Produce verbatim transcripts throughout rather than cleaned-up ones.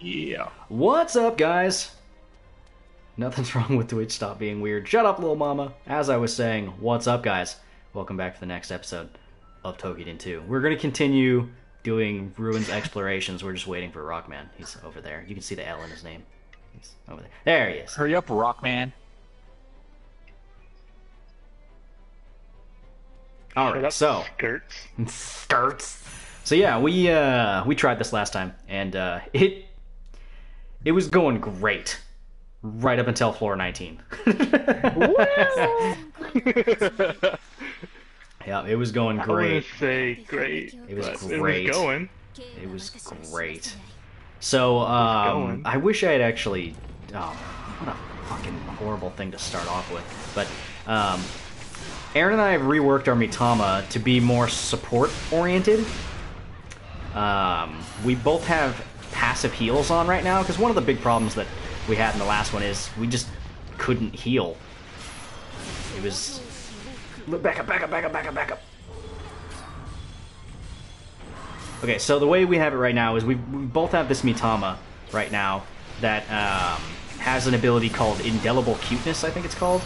Yeah. What's up, guys? Nothing's wrong with Twitch. Stop being weird. Shut up, little mama. As I was saying, what's up, guys? Welcome back to the next episode of Toukiden two. We're going to continue doing Ruins Explorations. We're just waiting for Rockman. He's over there. You can see the L in his name. He's over there. There he is. Hurry up, Rockman. All right, so skirts, skirts. So yeah, we uh, we tried this last time, and uh, it it was going great right up until floor nineteen. Yeah, it was going great. I say great. It was great. It was going. It was great. So um, I wish I had actually. Oh, what a fucking horrible thing to start off with, but. Um, Aaron and I have reworked our Mitama to be more support-oriented. Um, we both have passive heals on right now, because one of the big problems that we had in the last one is we just couldn't heal. It was... Back up, back up, back up, back up, back up. Okay, so the way we have it right now is we, we both have this Mitama right now that um, has an ability called Indelible Cuteness, I think it's called.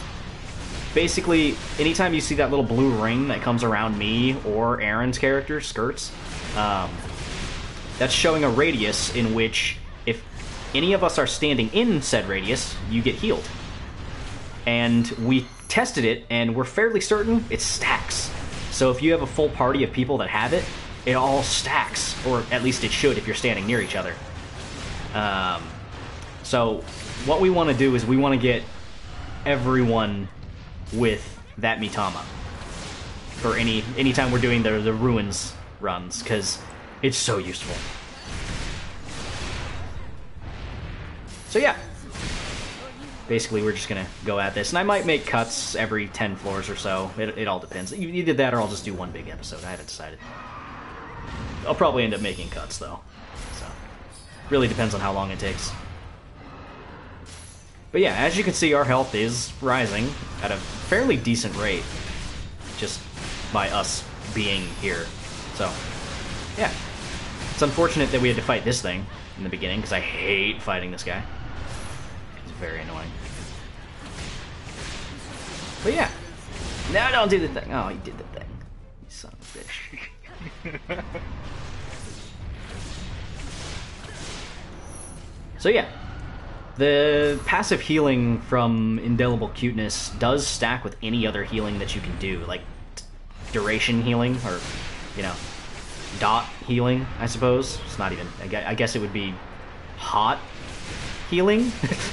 Basically, anytime you see that little blue ring that comes around me or Aaron's character, Skirts, um, that's showing a radius in which if any of us are standing in said radius, you get healed. And we tested it, and we're fairly certain it stacks. So if you have a full party of people that have it, it all stacks, or at least it should if you're standing near each other. Um, so what we want to do is we want to get everyone... with that Mitama for any anytime we're doing the the ruins runs, because it's so useful. So yeah, basically we're just gonna go at this, and I might make cuts every ten floors or so. It, it all depends. Either that, or I'll just do one big episode. I haven't decided. I'll probably end up making cuts though, so really depends on how long it takes. But yeah, as you can see, our health is rising at a fairly decent rate, just by us being here. So, yeah. It's unfortunate that we had to fight this thing in the beginning, because I hate fighting this guy. He's very annoying. But yeah. No, don't do the thing. Oh, he did the thing. You son of a bitch. So yeah. The passive healing from Indelible Cuteness does stack with any other healing that you can do, like duration healing, or, you know, dot healing, I suppose. It's not even, I guess it would be hot healing?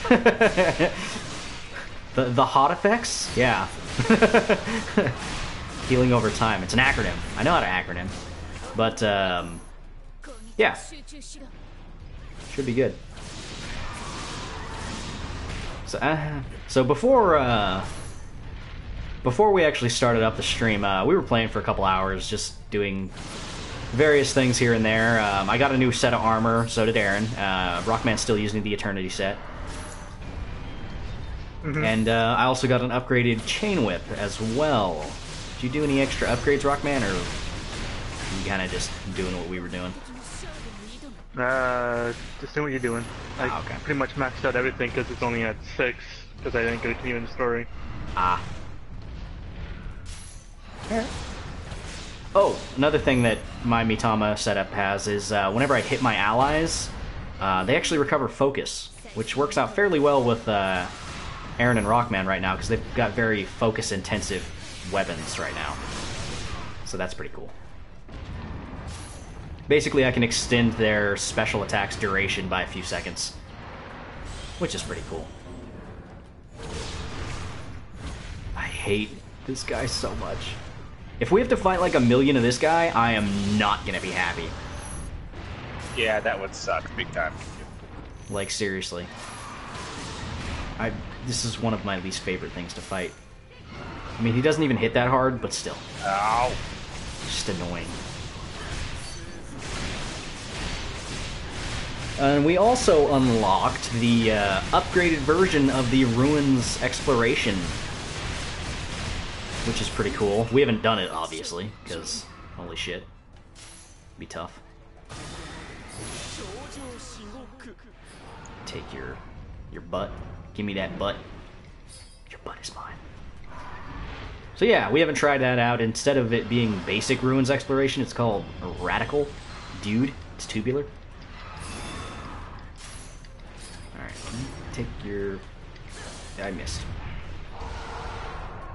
the, the hot effects? Yeah. Healing over time. It's an acronym. I know how to acronym. But, um, yeah. Should be good. So, uh, so before uh, before we actually started up the stream, uh, we were playing for a couple hours, just doing various things here and there. Um, I got a new set of armor, so did Aaron. Uh, Rockman's still using the Eternity set. Mm-hmm. And uh, I also got an upgraded Chain Whip as well. Did you do any extra upgrades, Rockman, or were you kind of just doing what we were doing? Uh, just doing what you're doing. I ah, okay. pretty much maxed out everything because it's only at six, because I didn't continue in the story. Ah. Yeah. Oh, another thing that my Mitama setup has is uh, whenever I hit my allies, uh, they actually recover focus, which works out fairly well with uh, Aaron and Rockman right now, because they've got very focus-intensive weapons right now. So that's pretty cool. Basically, I can extend their special attack's duration by a few seconds, which is pretty cool. I hate this guy so much. If we have to fight like a million of this guy, I am not gonna be happy. Yeah, that would suck big time. Like, seriously. I this is one of my least favorite things to fight. I mean, he doesn't even hit that hard, but still. Ow. Just annoying. And we also unlocked the uh, upgraded version of the Ruins Exploration, which is pretty cool. We haven't done it, obviously, because holy shit, it'd be tough. Take your your butt. Give me that butt. Your butt is mine. So yeah, we haven't tried that out. Instead of it being basic ruins exploration, it's called Radical Dude. It's tubular. Alright, take your... I missed.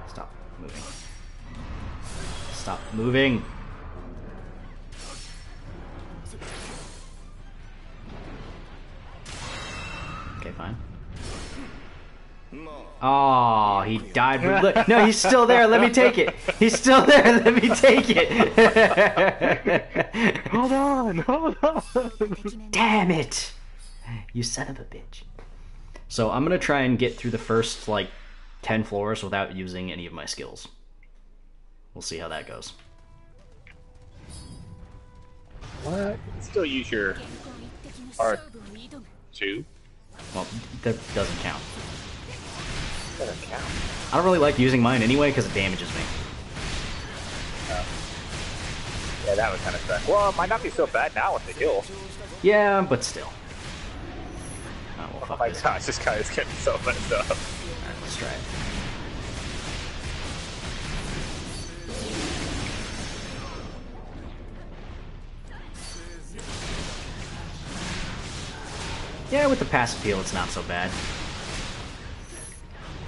Stop moving. Stop moving! Okay, fine. Oh, he died. Look, no, he's still there. Let me take it. He's still there. Let me take it. Hold on. Hold on. Damn it. You son of a bitch. So I'm going to try and get through the first, like, ten floors without using any of my skills. We'll see how that goes. What? Still use your R two. Well, that doesn't count. Doesn't count. I don't really like using mine anyway because it damages me. Uh, yeah, that was kind of suck. Well, it might not be so bad now with the heal. Yeah, but still. Oh, well, fuck oh my this gosh, guy. This guy is getting so messed up. Alright, let's try it. Yeah, with the passive heal, it's not so bad.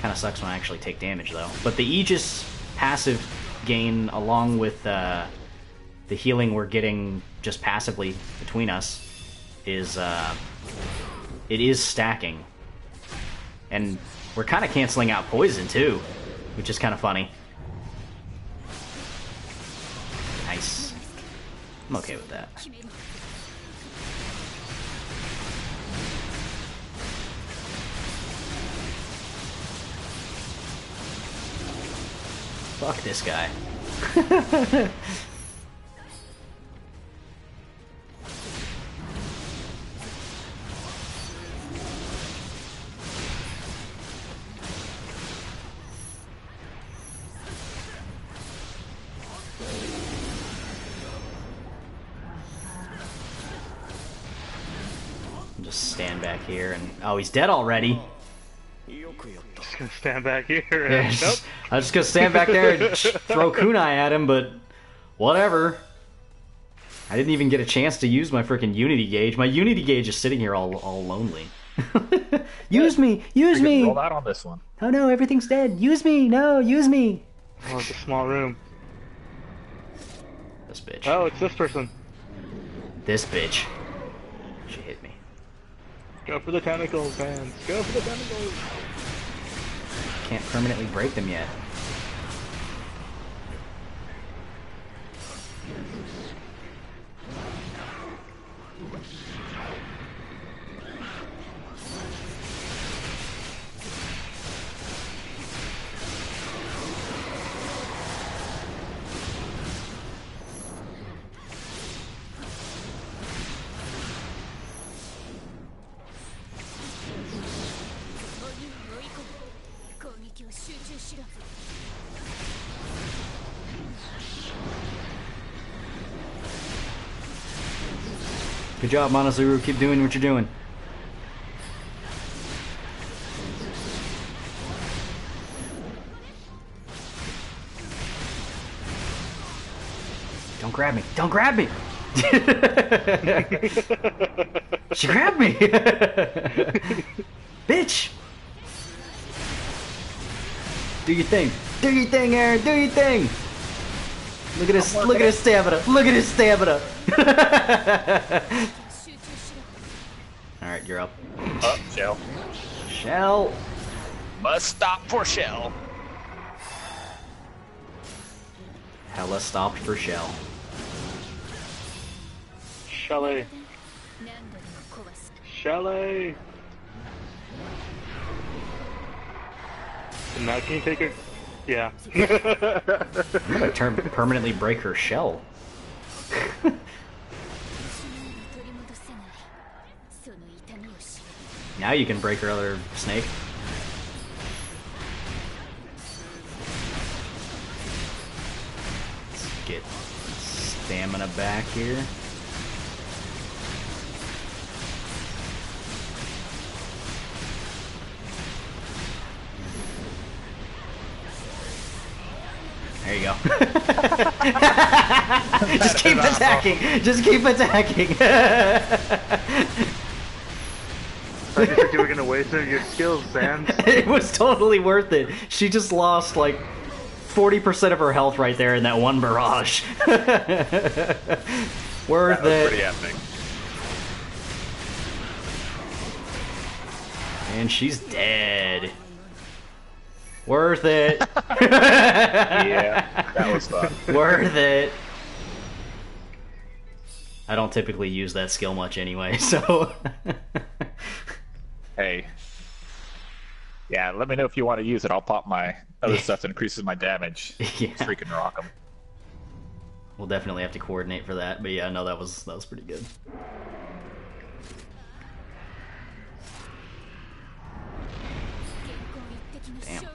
Kind of sucks when I actually take damage, though. But the Aegis passive gain, along with uh, the healing we're getting just passively between us, is uh, it is stacking. And we're kind of canceling out poison, too, which is kind of funny. Nice. I'm okay with that. Fuck this guy. Just stand back here and... Oh, he's dead already. Just gonna stand back here. And... Yeah, just, nope. I'm just gonna stand back there and throw kunai at him, but whatever. I didn't even get a chance to use my freaking unity gauge. My unity gauge is sitting here all all lonely. Use me, use me. Roll out on this one. Oh no, everything's dead. Use me, no, use me. Oh, it's a small room. This bitch. Oh, it's this person. This bitch. She hit me. Go for the tentacles, man. Go for the tentacles. Can't permanently break them yet. Good job, Manazuru. Keep doing what you're doing. Don't grab me. Don't grab me! She grabbed me! Bitch! Do your thing. Do your thing, Aaron. Do your thing. Look at his look at his stamina. Look at his stamina. All right, you're up. Up, Shell. Shell. Must stop for Shell. Hella stopped for Shell. Shelly. Shelly. Now can you take her? Yeah. I'm gonna turn, permanently break her shell. Now you can break her other snake. Let's get stamina back here. There you go. Just keep attacking. Just keep attacking. I thought you were gonna waste your skills, Sam. It was totally worth it. She just lost like forty percent of her health right there in that one barrage. Worth it. That was pretty epic. And she's dead. Worth it. Yeah, that was fun. Worth it. I don't typically use that skill much anyway, so... Hey. Yeah, let me know if you want to use it. I'll pop my other stuff that increases my damage. Yeah. Freaking rock them. We'll definitely have to coordinate for that, but yeah, no, that was, that was pretty good. Damn.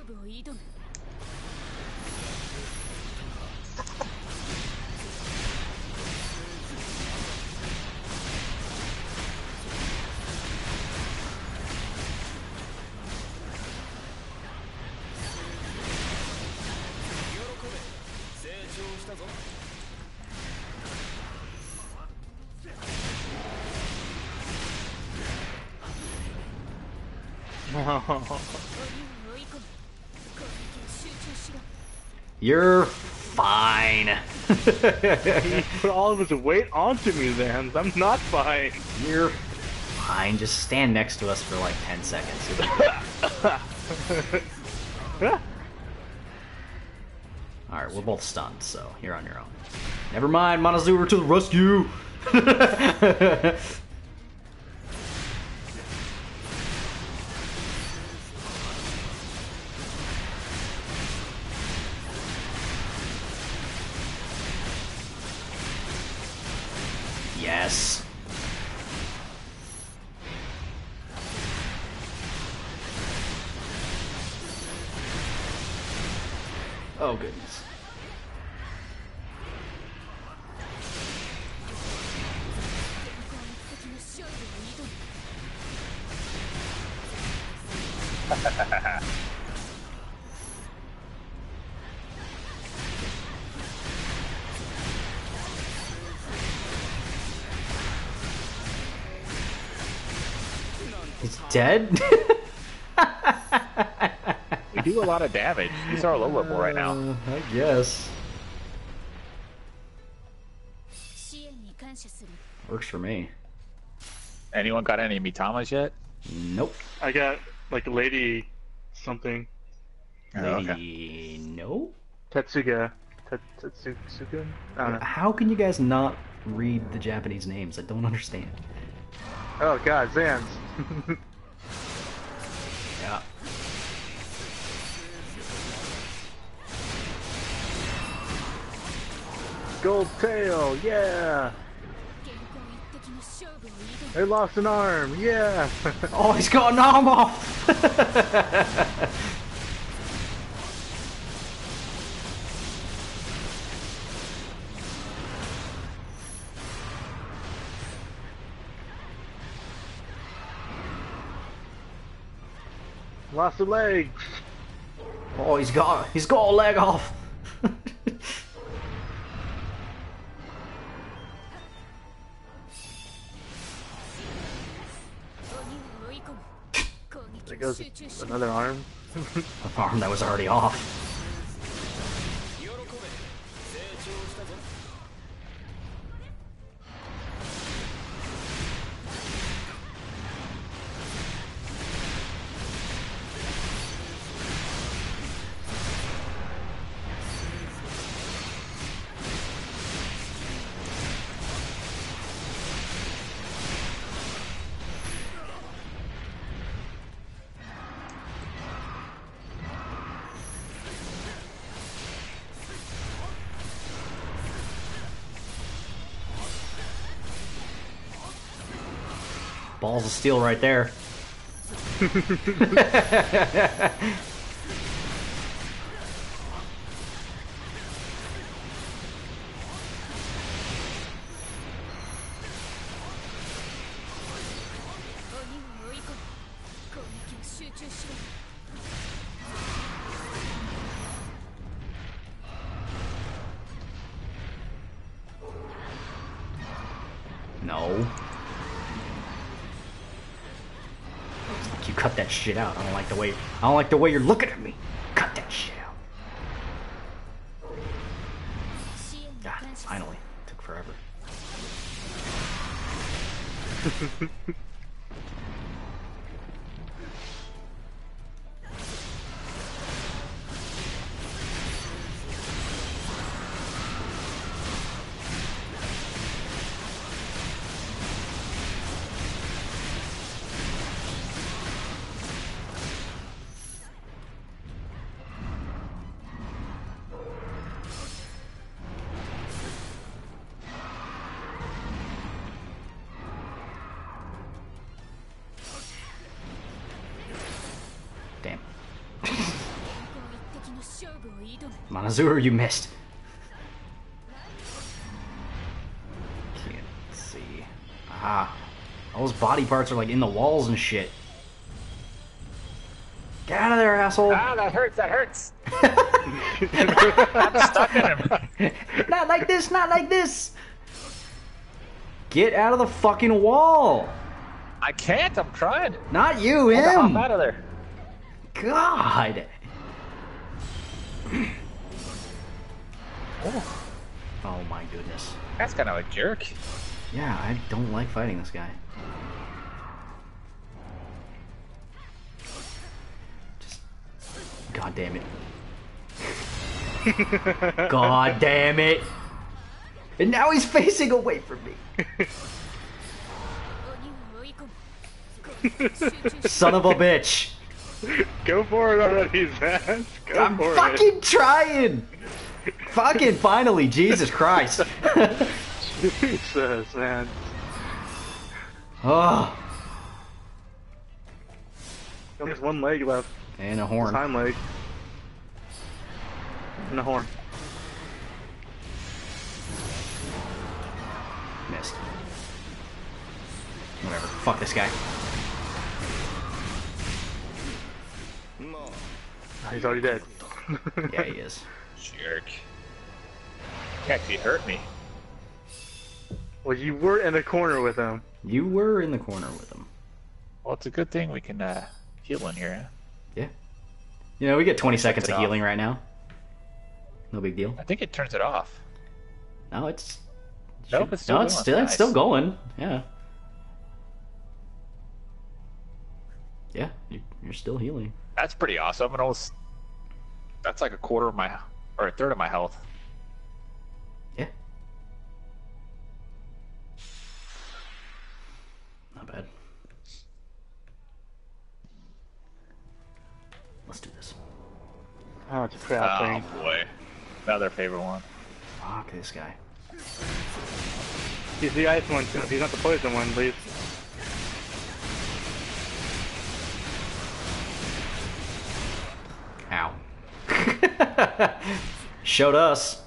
You're fine. He put all of his weight onto me, Zans. I'm not fine. You're fine. Just stand next to us for like ten seconds. Alright, we're both stunned, so you're on your own. Never mind, Manazuru to the rescue! Yes. Oh, goodness. He's dead? We do a lot of damage. He's our low level right now. Uh, I guess. Works for me. Anyone got any Mitamas yet? Nope. I got like Lady something. Lady... Oh, okay. No? Tetsuga. Tetsuga? I don't know. How can you guys not read the Japanese names? I don't understand. Oh god, Zans. Yeah. Gold tail, yeah. They lost an arm, yeah. Oh, he's got an arm off. Lost a leg. Oh, he's got he's got a leg off. There goes another arm. An arm that was already off. Balls of steel right there. like you cut that shit out. I don't like the way I don't like the way you're looking at me. Cut that shit out. God, finally. It took forever. Manazuru, you missed. Can't see. Ah, all those body parts are like in the walls and shit. Get out of there, asshole! Ah, that hurts. That hurts. I'm stuck in him. Not like this. Not like this. Get out of the fucking wall. I can't. I'm trying. Not you, him. I'm out of there. God. Oh. Oh my goodness. That's kind of a jerk. Yeah, I don't like fighting this guy. Just... God damn it. God damn it. And now he's facing away from me. Son of a bitch. Go for it already, Zaz. Go I'm for fucking it. trying. Fucking finally, Jesus Christ. Jesus, man. Oh. There's one leg left. And a horn. Time leg. And a horn. Missed. Whatever. Fuck this guy. He's already dead. Yeah, he is. Jerk. Heck, he hurt me. Well, you were in the corner with him. You were in the corner with him. Well, it's a good thing we can uh, heal in here. Yeah. You know, we get twenty seconds of healing right now. No big deal. I think it turns it off. No, it's... Nope, it's still going. No, it's still, it's still going. Yeah. Yeah, you're still healing. That's pretty awesome. And I was, that's like a quarter of my, or a third of my health. Yeah. Not bad. Let's do this. Oh, it's a crap oh, thing. Oh boy. Another favorite one. Fuck this guy. He's the ice one too. He's not the poison one, please. Ow. Showed us.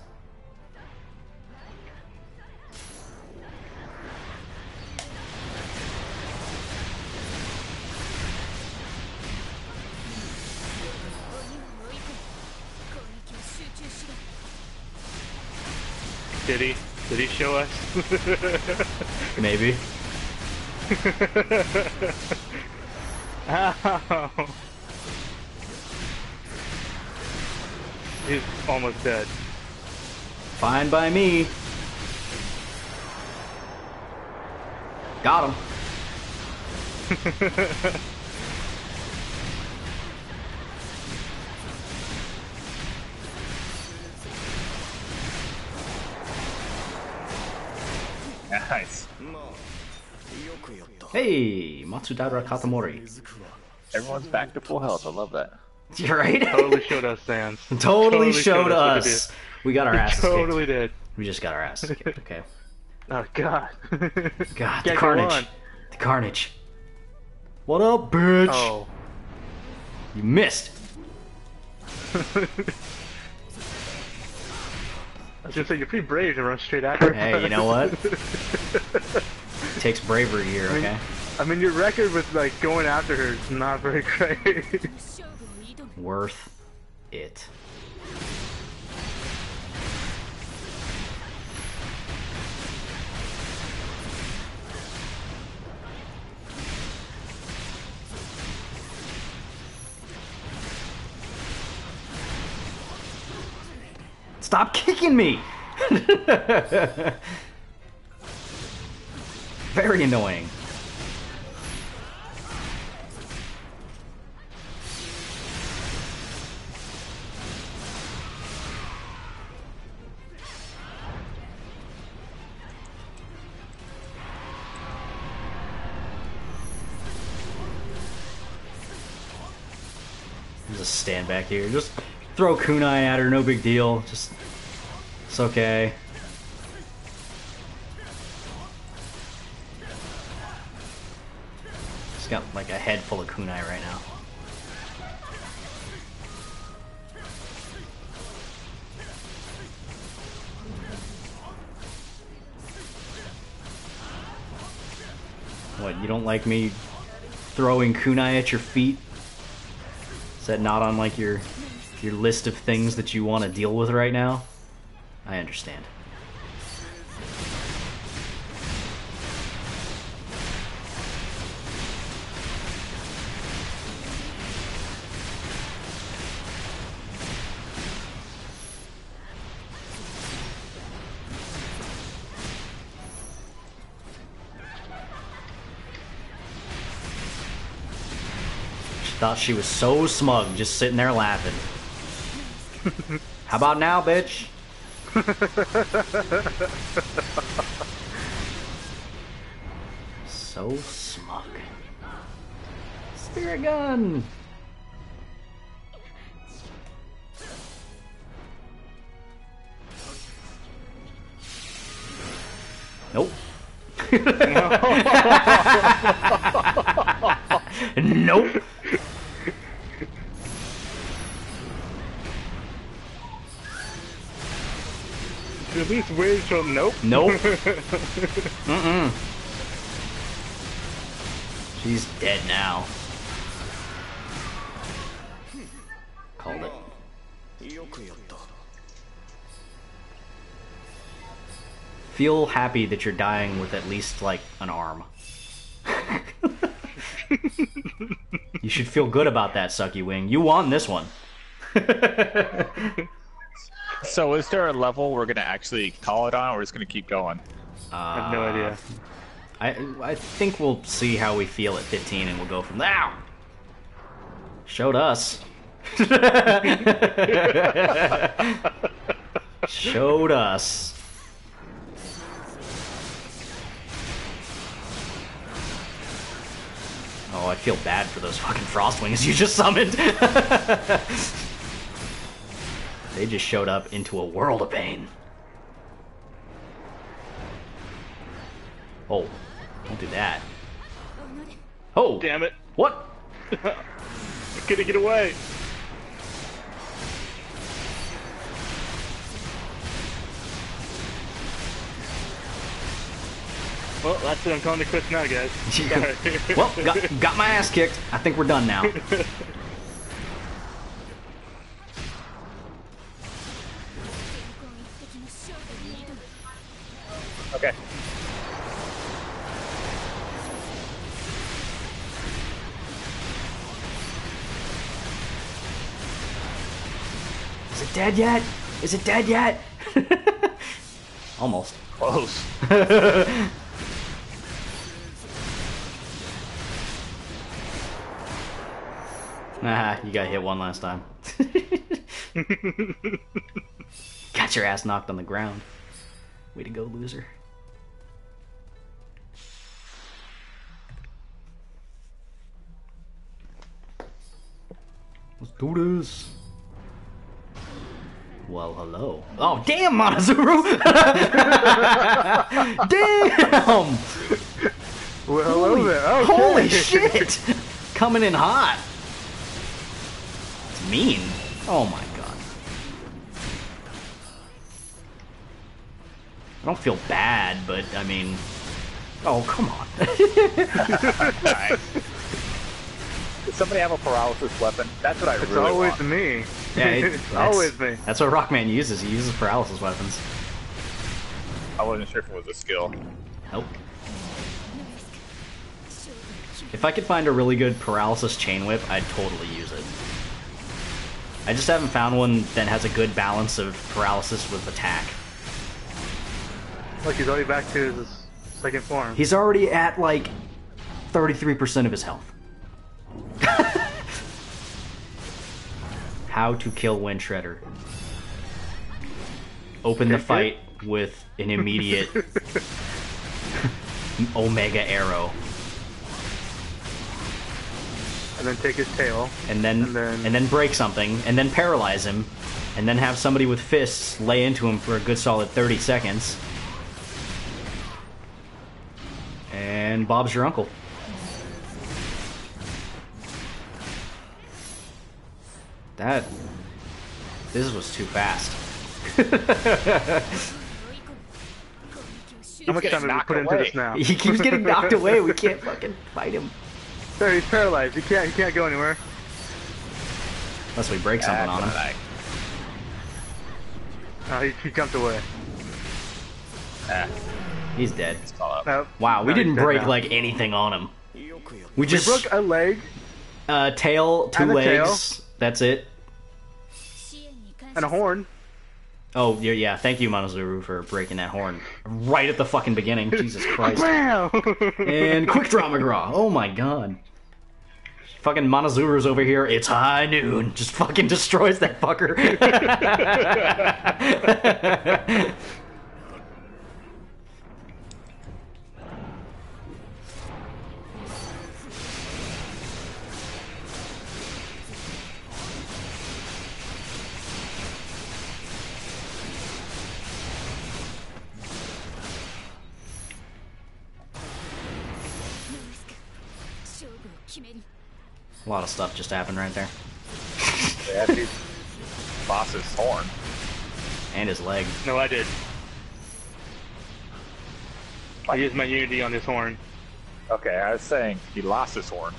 Did he? Did he show us? Maybe. Ow. He's almost dead. Fine by me. Got him. Nice. Hey, Matsudaira Katamori. Everyone's back to full health. I love that. You're right. Totally showed us, Sans. Totally, totally showed, showed us. us. We got our asses kicked. Totally did. We just got our asses kicked. Okay. Oh God. God, the carnage. The carnage. What up, bitch? Oh. You missed. I was gonna say you're pretty brave to run straight at her. Hey, you know what? It takes bravery here. I mean, okay. I mean, your record with like going after her is not very great. Worth it. Stop kicking me! Very annoying. Just stand back here. Just throw kunai at her, no big deal. Just, it's okay. Just got like a head full of kunai right now. What, you don't like me throwing kunai at your feet? Is that not on like your your list of things that you want to deal with right now? I understand. Thought she was so smug, just sitting there laughing. How about now, bitch? So smug. Spirit gun! Nope. Nope. At least wait till nope. Nope. Mm-mm. She's dead now. Called it. Feel happy that you're dying with at least, like, an arm. You should feel good about that, Sucky Wing. You won this one. So is there a level we're gonna actually call it on, or we're just gonna keep going? Uh, I have no idea. I I think we'll see how we feel at fifteen, and we'll go from there. Showed us. Showed us. Oh, I feel bad for those fucking Frostwings you just summoned. They just showed up into a world of pain. Oh, don't do that. Oh, damn it. What? I couldn't get away. Well, that's what I'm calling the quits now, guys. Well, got, got my ass kicked. I think we're done now. Okay. Is it dead yet? Is it dead yet? Almost. Close. Nah, you got hit one last time. Got your ass knocked on the ground. Way to go, loser. Let's do this. Well, hello. Oh, damn, Manazuru! Damn! Well, hello holy, there. Okay. Holy shit! Coming in hot. It's mean. Oh my god. I don't feel bad, but I mean... Oh, come on. Alright. Does somebody have a paralysis weapon? That's what I it's really want. It's always me. Yeah, it, it's always me. That's what Rockman uses. He uses paralysis weapons. I wasn't sure if it was a skill. Nope. If I could find a really good paralysis chain whip, I'd totally use it. I just haven't found one that has a good balance of paralysis with attack. Look, he's already back to his second form. He's already at, like, thirty-three percent of his health. How to kill Wind Shredder. Open the fight with an immediate Omega Arrow. And then take his tail. And then, and then and then break something, and then paralyze him, and then have somebody with fists lay into him for a good solid thirty seconds. And Bob's your uncle. That... This was too fast. How much time did we put into this now? He keeps getting knocked away, we can't fucking fight him. There, he's paralyzed. He can't. He can't go anywhere. Unless we break something on him. Like. Oh, he, he jumped away. Ah, he's dead. Nope. Wow, we no, didn't break now. like anything on him. We just we broke a leg, uh, tail, two legs. Tail. That's it. And a horn. Oh yeah, yeah. Thank you, Manazuru, for breaking that horn right at the fucking beginning. Jesus Christ! Wow. And Quick Draw McGraw. Oh my God. Fucking Manazuru's over here. It's high noon. Just fucking destroys that fucker. A lot of stuff just happened right there. Yeah, dude. Boss's horn. And his leg. No, I did. I used my unity on his horn. Okay, I was saying he lost his horn.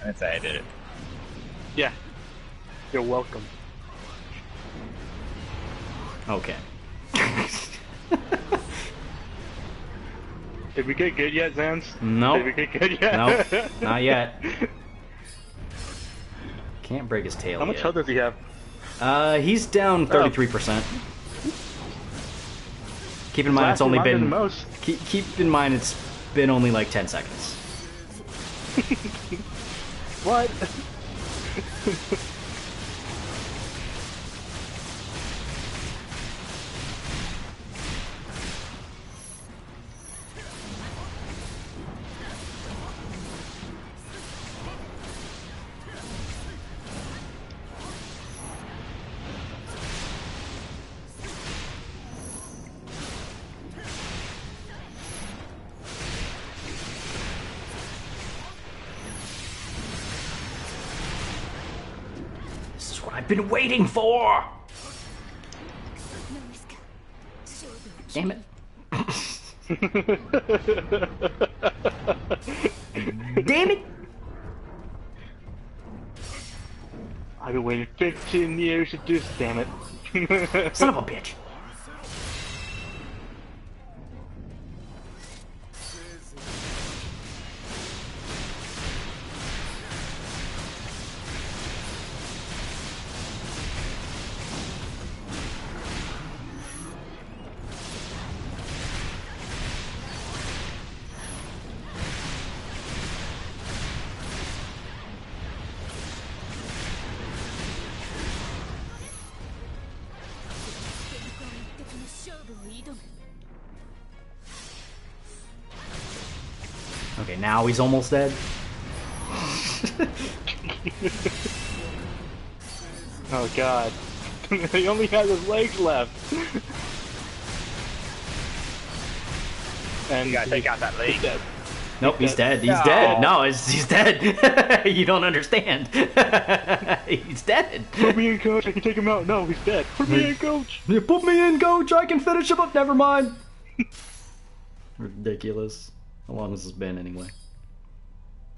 I didn't say I did it. Yeah. You're welcome. Okay. Did we get good yet, Zans? No. Nope. Did we get good yet? No, nope. Not yet. Can't break his tail. How much yet. health does he have? Uh, he's down thirty-three percent. Oh. Keep in mind, it's only been most. Keep, keep in mind, it's been only like ten seconds. What? Been waiting for. Damn it. Damn it. I've been waiting fifteen years to do this, damn it. Son of a bitch. Okay, now he's almost dead. Oh God. He only has his legs left. And you gotta take out that leg. Dead. Nope, he's dead. He's dead. He's dead. No, he's, he's dead. You don't understand. He's dead. Put me in, coach. I can take him out. No, he's dead. Put me in, coach. You put me in, coach. I can finish him up. Never mind. Ridiculous. How long has this been anyway?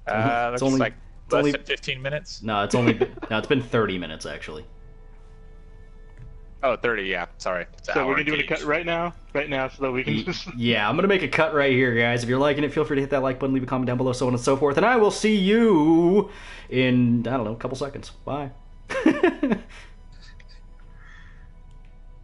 Uh, it's only like it's less only, than fifteen minutes. No, it's only no, it's been thirty minutes actually. Oh, thirty, yeah. Sorry. It's so we're gonna do a cut right now, right now, so that we can. Just... Yeah, I'm gonna make a cut right here, guys. If you're liking it, feel free to hit that like button, leave a comment down below, so on and so forth. And I will see you in I don't know, a couple seconds. Bye.